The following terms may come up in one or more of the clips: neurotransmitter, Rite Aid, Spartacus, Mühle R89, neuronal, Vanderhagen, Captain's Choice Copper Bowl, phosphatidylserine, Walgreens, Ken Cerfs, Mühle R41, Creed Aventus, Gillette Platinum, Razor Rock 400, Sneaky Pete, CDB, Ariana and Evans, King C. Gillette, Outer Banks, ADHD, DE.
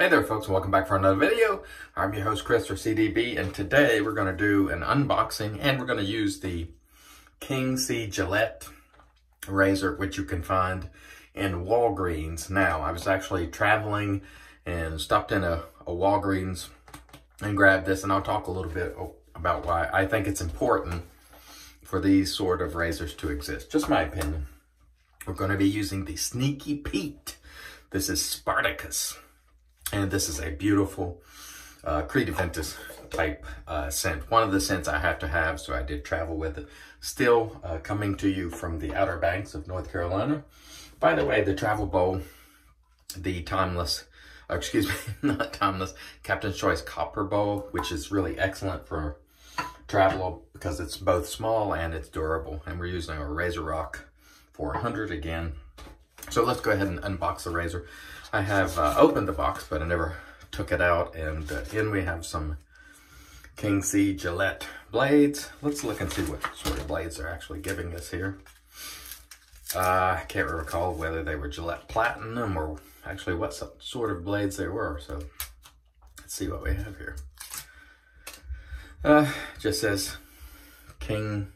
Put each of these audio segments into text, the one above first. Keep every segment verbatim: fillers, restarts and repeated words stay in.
Hey there folks, welcome back for another video. I'm your host Chris for C D B, and today we're going to do an unboxing and we're going to use the King C. Gillette razor, which you can find in Walgreens. Now, I was actually traveling and stopped in a, a Walgreens and grabbed this, and I'll talk a little bit about why I think it's important for these sort of razors to exist. Just my opinion. We're going to be using the Sneaky Pete. This is Spartacus. And this is a beautiful uh, Creed Aventus type uh, scent. One of the scents I have to have, so I did travel with it. Still uh, coming to you from the Outer Banks of North Carolina. By the way, the travel bowl, the timeless, uh, excuse me, not timeless, Captain's Choice Copper Bowl, which is really excellent for travel because it's both small and it's durable. And we're using a Razor Rock four hundred again. So let's go ahead and unbox the razor. I have uh, opened the box, but I never took it out. And uh, in we have some King C. Gillette blades. Let's look and see what sort of blades they're actually giving us here. Uh, I can't recall whether they were Gillette Platinum or actually what sort of blades they were. So let's see what we have here. Uh, just says King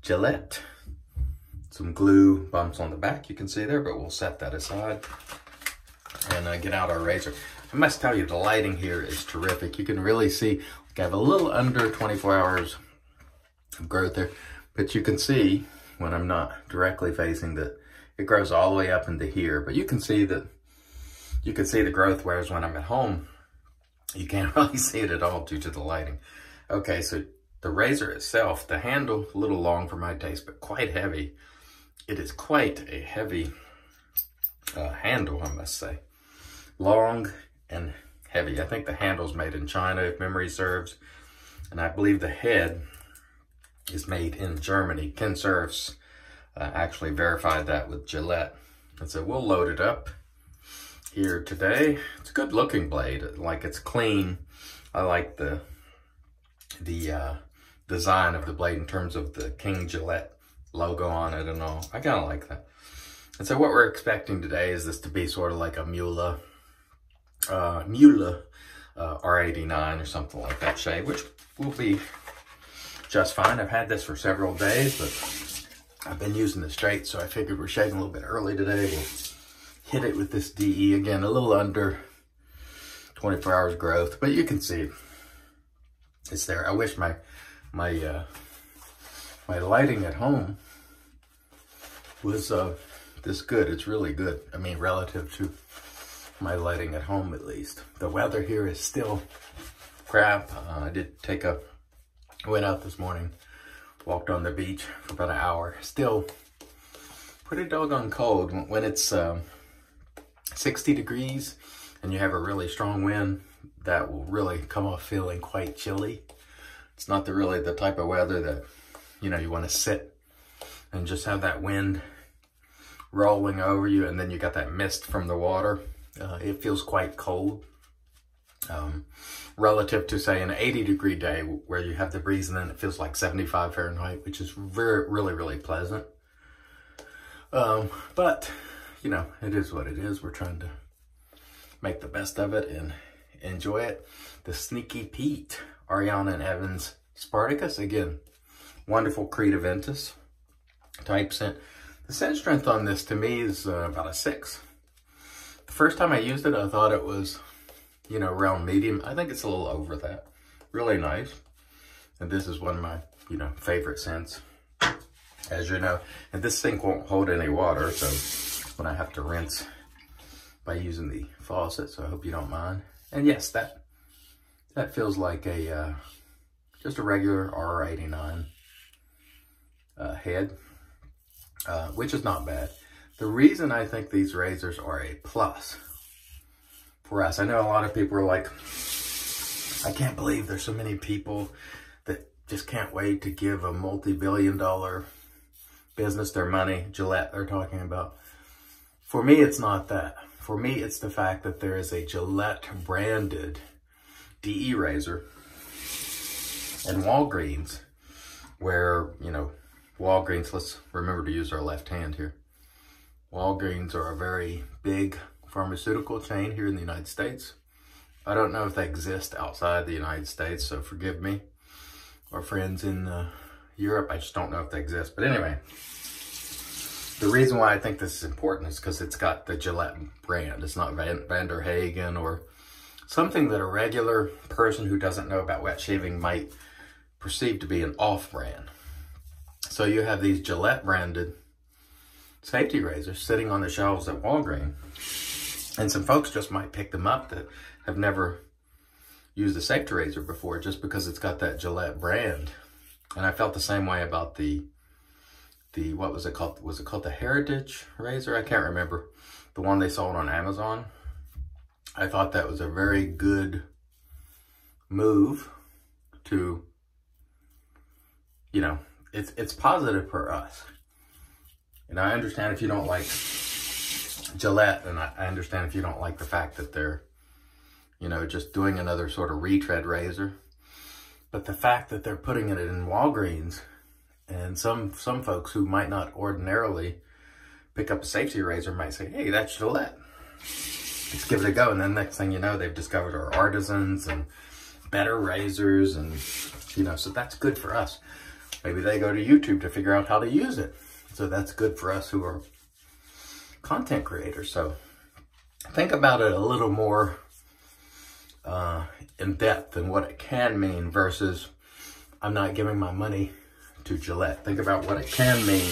Gillette. Some glue bumps on the back you can see there, but we'll set that aside and uh, get out our razor. I must tell you, the lighting here is terrific. You can really see, I have a little under twenty-four hours of growth there, but you can see when I'm not directly facing the, it grows all the way up into here, but you can see that, you can see the growth, whereas when I'm at home, you can't really see it at all due to the lighting. Okay, so the razor itself, the handle, a little long for my taste, but quite heavy. It is quite a heavy uh, handle, I must say. Long and heavy. I think the handle's made in China, if memory serves. And I believe the head is made in Germany. Ken Cerfs uh, actually verified that with Gillette. And so we'll load it up here today. It's a good looking blade. Like, it's clean. I like the, the uh, design of the blade in terms of the King Gillette logo on it and all. I kind of like that. And so what we're expecting today is this to be sort of like a Mühle, uh, Mühle uh, R eighty-nine or something like that shade, which will be just fine. I've had this for several days, but I've been using this straight, so I figured we're shaving a little bit early today. We'll hit it with this D E again, a little under twenty-four hours growth, but you can see it's there. I wish my, my, uh, My lighting at home was uh, this good. It's really good. I mean, relative to my lighting at home, at least. The weather here is still crap. Uh, I did take a, went out this morning, walked on the beach for about an hour. Still pretty doggone cold. When it's um, sixty degrees and you have a really strong wind, that will really come off feeling quite chilly. It's not the, really the type of weather that, you know, you want to sit and just have that wind rolling over you, and then you got that mist from the water. Uh, it feels quite cold um, relative to, say, an eighty degree day where you have the breeze, and then it feels like seventy-five Fahrenheit, which is very, really, really pleasant. Um, but, you know, it is what it is. We're trying to make the best of it and enjoy it. The Sneaky Pete, Ariana and Evans Spartacus, again. Wonderful Creed Aventus type scent. The scent strength on this to me is uh, about a six. The first time I used it, I thought it was, you know, around medium. I think it's a little over that. Really nice. And this is one of my, you know, favorite scents, as you know. And this sink won't hold any water, so when I have to rinse by using the faucet, so I hope you don't mind. And yes, that, that feels like a, uh, just a regular R eighty-nine. Uh, head, uh, which is not bad. The reason I think these razors are a plus for us, I know a lot of people are like, I can't believe there's so many people that just can't wait to give a multi-billion dollar business their money, Gillette they're talking about. For me, it's not that. For me, it's the fact that there is a Gillette branded D E razor and Walgreens, where, you know, Walgreens, let's remember to use our left hand here. Walgreens are a very big pharmaceutical chain here in the United States. I don't know if they exist outside the United States, so forgive me. Our friends in uh, Europe, I just don't know if they exist. But anyway, the reason why I think this is important is because it's got the Gillette brand. It's not Van Vanderhagen or something that a regular person who doesn't know about wet shaving might perceive to be an off-brand. So you have these Gillette-branded safety razors sitting on the shelves at Walgreens, and some folks just might pick them up that have never used a safety razor before just because it's got that Gillette brand. And I felt the same way about the, the what was it called? Was it called the Heritage razor? I can't remember. The one they sold on Amazon. I thought that was a very good move to, you know, it's, it's positive for us. And I understand if you don't like Gillette, and I, I understand if you don't like the fact that they're, you know, just doing another sort of retread razor. But the fact that they're putting it in Walgreens, and some, some folks who might not ordinarily pick up a safety razor might say, hey, that's Gillette. Let's give it a go. And then next thing you know, they've discovered our artisans and better razors. And, you know, so that's good for us. Maybe they go to YouTube to figure out how to use it. So that's good for us who are content creators. So think about it a little more uh, in depth and what it can mean versus I'm not giving my money to Gillette. Think about what it can mean,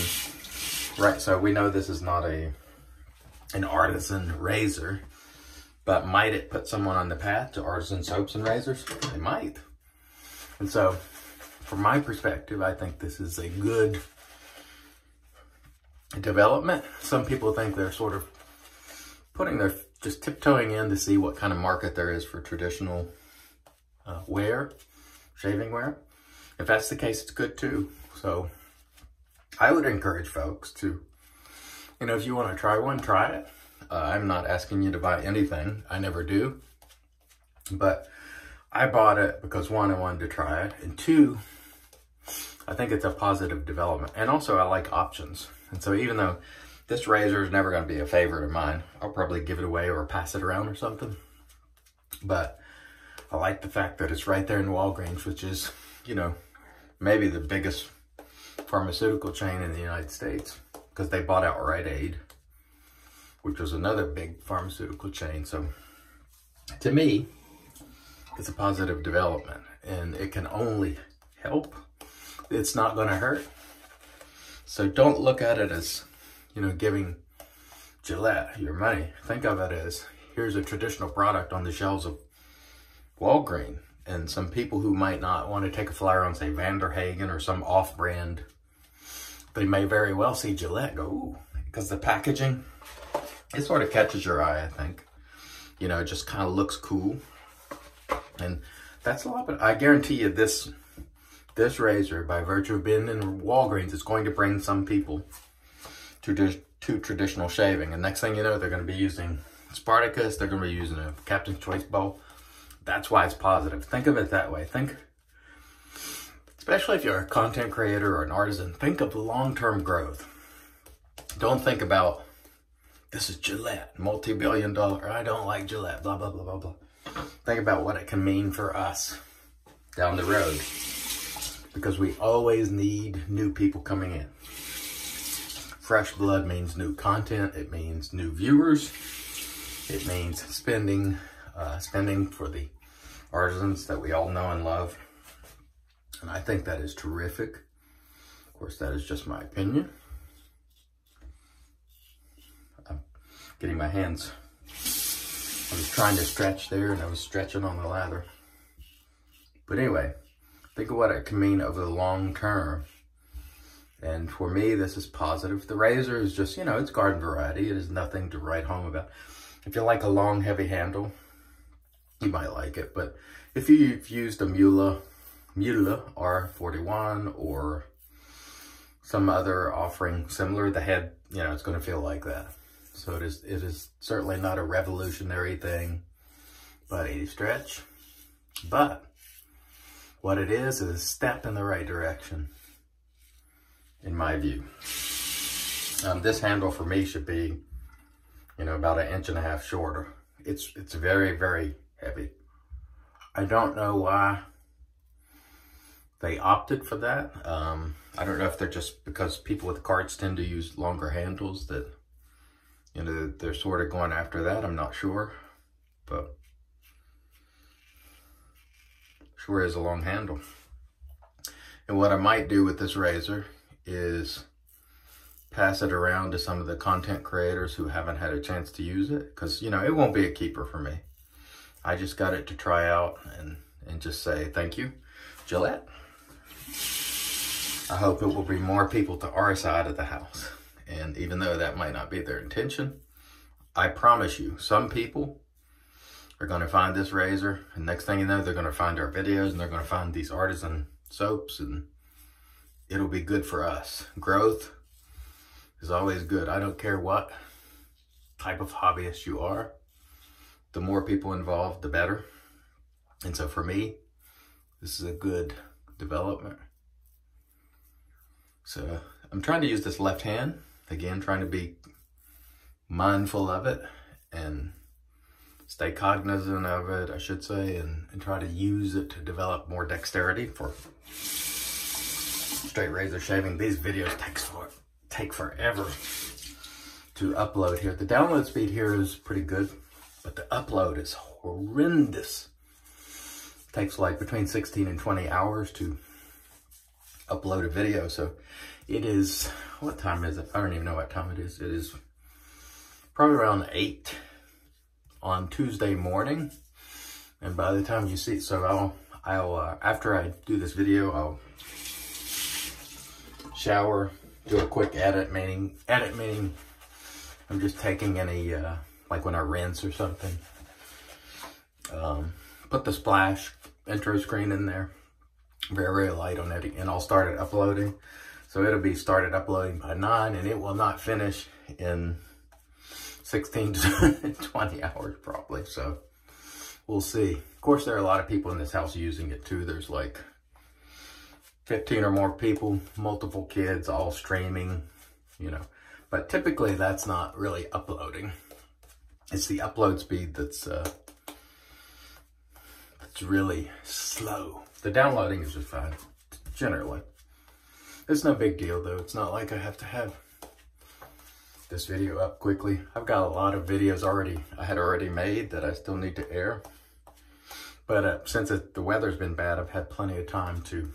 right? So we know this is not a an artisan razor, but might it put someone on the path to artisan soaps and razors? It might. And so from my perspective, I think this is a good development. Some people think they're sort of putting their, just tiptoeing in to see what kind of market there is for traditional uh, wear, shaving wear. If that's the case, it's good too. So I would encourage folks to, you know, if you want to try one, try it. Uh, I'm not asking you to buy anything. I never do. But I bought it because one, I wanted to try it. And two, I think it's a positive development. And also I like options. And so even though this razor is never going to be a favorite of mine, I'll probably give it away or pass it around or something. But I like the fact that it's right there in Walgreens, which is, you know, maybe the biggest pharmaceutical chain in the United States, because they bought out Rite Aid, which was another big pharmaceutical chain. So to me, it's a positive development and it can only help. It's not going to hurt. So don't look at it as, you know, giving Gillette your money. Think of it as, here's a traditional product on the shelves of Walgreens. And some people who might not want to take a flyer on, say, Vanderhagen or some off-brand, they may very well see Gillette go, ooh, because the packaging, it sort of catches your eye, I think. You know, it just kind of looks cool. And that's a lot, but I guarantee you this... This razor, by virtue of being in Walgreens, is going to bring some people to, to traditional shaving. And next thing you know, they're going to be using Spartacus. They're going to be using a Captain's Choice bowl. That's why it's positive. Think of it that way. Think, especially if you're a content creator or an artisan, think of long-term growth. Don't think about, this is Gillette, multi-billion dollar. I don't like Gillette, blah, blah, blah, blah, blah. Think about what it can mean for us down the road, because we always need new people coming in. Fresh blood means new content. It means new viewers. It means spending, uh, spending for the artisans that we all know and love. And I think that is terrific. Of course, that is just my opinion. I'm getting my hands. I was trying to stretch there and I was stretching on the lather. But anyway, think of what it can mean over the long term. And for me, this is positive. The razor is just, you know, it's garden variety. It is nothing to write home about. If you like a long, heavy handle, you might like it. But if you've used a Mühle, Mühle R forty-one or some other offering similar, the head, you know, it's going to feel like that. So it is, it is certainly not a revolutionary thing, but a stretch. But what it is, is a step in the right direction, in my view. Um, this handle for me should be you know, about an inch and a half shorter. It's, it's very, very heavy. I don't know why they opted for that. Um, I don't know if they're just because people with carts tend to use longer handles that, you know, they're sort of going after that. I'm not sure, but sure is a long handle. And what I might do with this razor is pass it around to some of the content creators who haven't had a chance to use it, because, you know, it won't be a keeper for me. I just got it to try out and, and just say thank you, Gillette. I hope it will bring more people to our side of the house. And even though that might not be their intention, I promise you, some people are going to find this razor, and next thing you know, they're going to find our videos, and they're going to find these artisan soaps, and it'll be good for us. Growth is always good. I don't care what type of hobbyist you are. The more people involved, the better. And so for me, this is a good development. So I'm trying to use this left hand. Again, trying to be mindful of it and stay cognizant of it, I should say, and, and try to use it to develop more dexterity for straight razor shaving. These videos takes for, take forever to upload here. The download speed here is pretty good, but the upload is horrendous. It takes like between sixteen and twenty hours to upload a video. So it is, what time is it? I don't even know what time it is. It is probably around eight on Tuesday morning, and by the time you see it, so I'll, I'll uh, after I do this video, I'll shower, do a quick edit, meaning, edit meaning I'm just taking any, uh, like when I rinse or something, um, put the splash intro screen in there, very, very light on editing, and I'll start it uploading. So it'll be started uploading by nine, and it will not finish in sixteen to twenty hours probably, so we'll see. Of course, there are a lot of people in this house using it too. There's like fifteen or more people, multiple kids, all streaming, you know, but typically that's not really uploading. It's the upload speed that's, uh, that's really slow. The downloading is just fine, generally. It's no big deal though. It's not like I have to have this video up quickly. I've got a lot of videos already, I had already made that I still need to air. But uh, since it, the weather's been bad, I've had plenty of time to,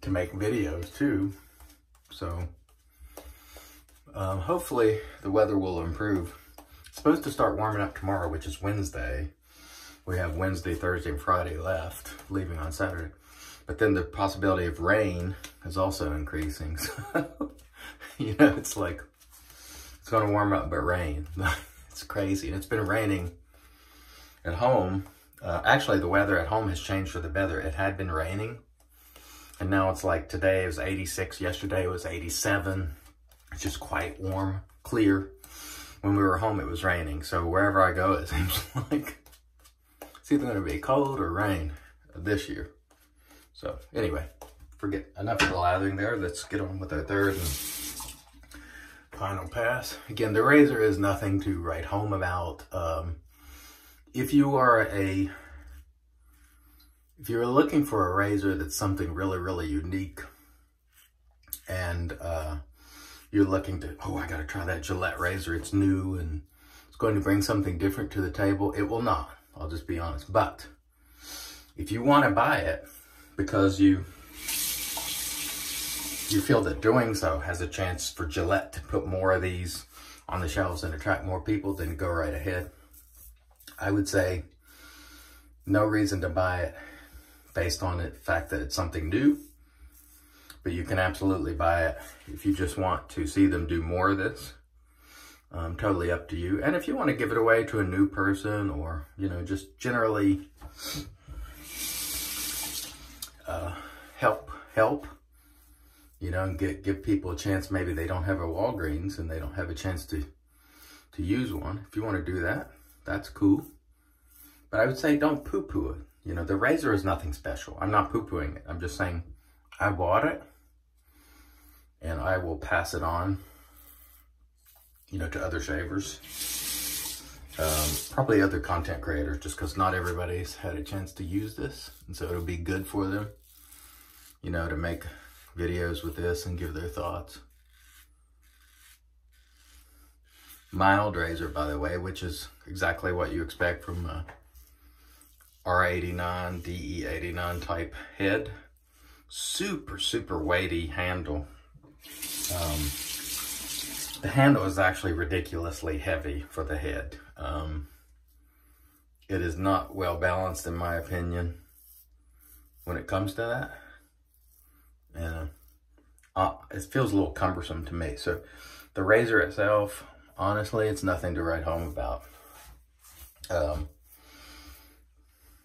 to make videos too. So um, hopefully the weather will improve. It's supposed to start warming up tomorrow, which is Wednesday. We have Wednesday, Thursday, and Friday left, leaving on Saturday. But then the possibility of rain is also increasing. So you know, it's like, it's going to warm up, but rain. It's crazy. And it's been raining at home. Uh, actually, the weather at home has changed for the better. It had been raining, and now it's like today it was eighty-six. Yesterday it was eighty-seven. It's just quite warm, clear. When we were home, it was raining. So wherever I go, it seems like it's either going to be cold or rain this year. So anyway, forget enough of the lathering there. Let's get on with our third and final pass. Again, the razor is nothing to write home about. Um, if you are a, if you're looking for a razor that's something really, really unique, and uh, you're looking to, oh, I got to try that Gillette razor. It's new and it's going to bring something different to the table. It will not. I'll just be honest. But if you want to buy it because you you feel that doing so has a chance for Gillette to put more of these on the shelves and attract more people, then go right ahead. I would say no reason to buy it based on the fact that it's something new, but you can absolutely buy it if you just want to see them do more of this. Um, totally up to you. And if you want to give it away to a new person, or, you know, just generally uh, help, help. You know, and get, give people a chance. Maybe they don't have a Walgreens and they don't have a chance to, to use one. If you want to do that, that's cool. But I would say don't poo-poo it. You know, the razor is nothing special. I'm not poo-pooing it. I'm just saying I bought it and I will pass it on you know, to other shavers, um, probably other content creators, just because not everybody's had a chance to use this. And so it'll be good for them, you know, to make videos with this and give their thoughts. Mild razor, by the way, which is exactly what you expect from a R eighty-nine, D E eighty-nine type head. Super, super weighty handle. Um, the handle is actually ridiculously heavy for the head. Um, it is not well balanced, in my opinion, when it comes to that. And uh, it feels a little cumbersome to me. So the razor itself, honestly, it's nothing to write home about. Um,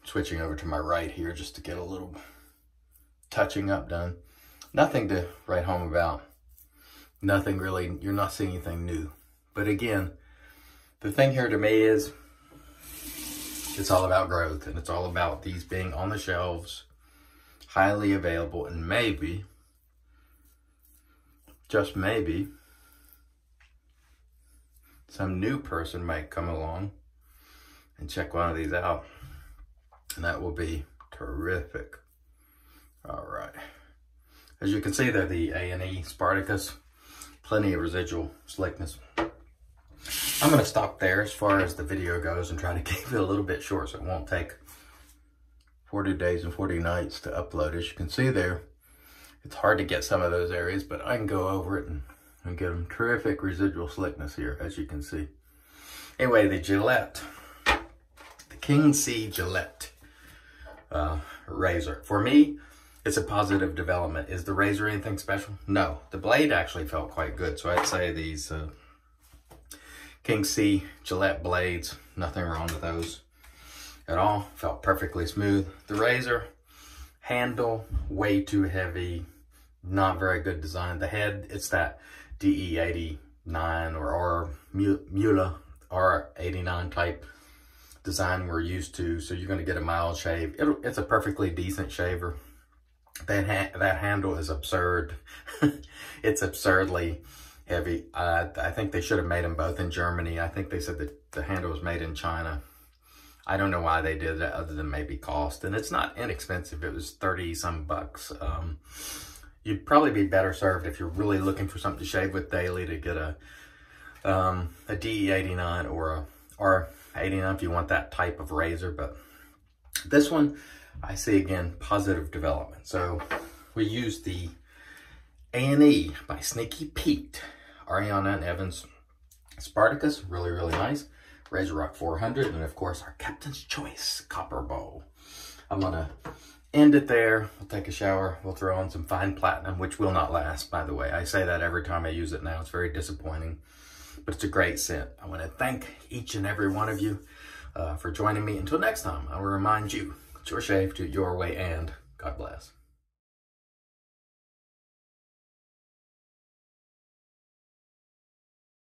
switching over to my right here just to get a little touching up done. Nothing to write home about. Nothing really, you're not seeing anything new. But again, the thing here to me is it's all about growth, and it's all about these being on the shelves, highly available, and maybe, just maybe, some new person might come along and check one of these out, and that will be terrific. All right, as you can see there, the A and E Spartacus, plenty of residual slickness. I'm going to stop there as far as the video goes and try to keep it a little bit short, so it won't take forty days and forty nights to upload. As you can see there, it's hard to get some of those areas, but I can go over it and, and get them. Terrific residual slickness here, as you can see. Anyway, the Gillette, the King C. Gillette uh, razor. For me, it's a positive development. Is the razor anything special? No. The blade actually felt quite good, so I'd say these uh, King C. Gillette blades, nothing wrong with those at all. Felt perfectly smooth. The razor handle, way too heavy, not very good design. The head, it's that D E eighty-nine or Mühle R eighty-nine type design we're used to, so you're going to get a mild shave. It'll, it's a perfectly decent shaver. That, ha that handle is absurd. It's absurdly heavy. Uh, I think they should have made them both in Germany. I think they said that the handle was made in China. I don't know why they did that, other than maybe cost. And it's not inexpensive. It was thirty some bucks. Um, you'd probably be better served if you're really looking for something to shave with daily to get a um, a D E eighty-nine or a R eighty-nine if you want that type of razor. But this one, I see, again, positive development. So we use the A and E by Sneaky Pete, Ariana and Evans Spartacus. Really, really nice. Razor Rock four hundred, and of course our Captain's Choice Copper Bowl. I'm gonna end it there. We'll take a shower. We'll throw on some fine platinum, which will not last, by the way. I say that every time I use it now. It's very disappointing, but it's a great scent. I want to thank each and every one of you uh, for joining me. Until next time, I will remind you, it's your shave to your way, and God bless.